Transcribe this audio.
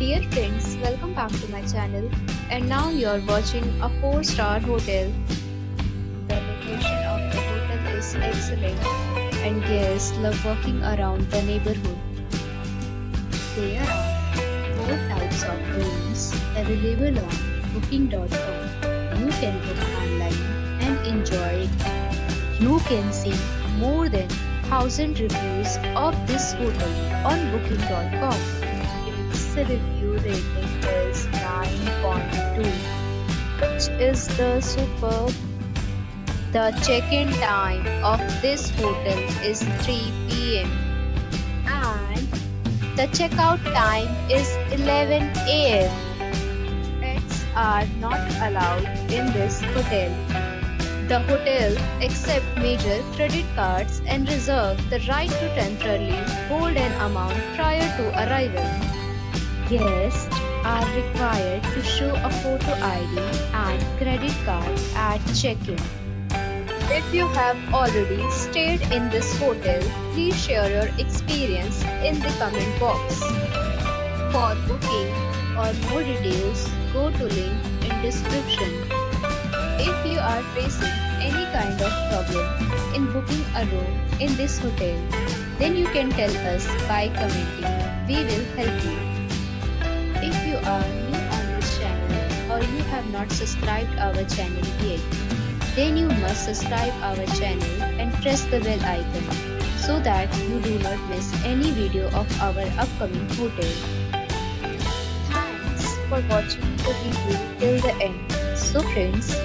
Dear friends, welcome back to my channel, and now you are watching a 4-star hotel. The location of the hotel is excellent and guests love walking around the neighborhood. There are 4 types of rooms available on booking.com. You can book online and enjoy it. You can see more than 1,000 reviews of this hotel on booking.com. The review rating is 9.2, which is the superb. The check-in time of this hotel is 3 PM and the checkout time is 11 AM. Pets are not allowed in this hotel. The hotel accepts major credit cards and reserves the right to temporarily hold an amount prior to arrival. Guests are required to show a photo ID and credit card at check-in. If you have already stayed in this hotel, please share your experience in the comment box. For booking or more details, go to link in description. If you are facing any kind of problem in booking a room in this hotel, then you can tell us by commenting. We will help you. If you are new on this channel or you have not subscribed our channel yet, then you must subscribe our channel and press the bell icon so that you do not miss any video of our upcoming hotel. Thanks for watching the video till the end. So friends,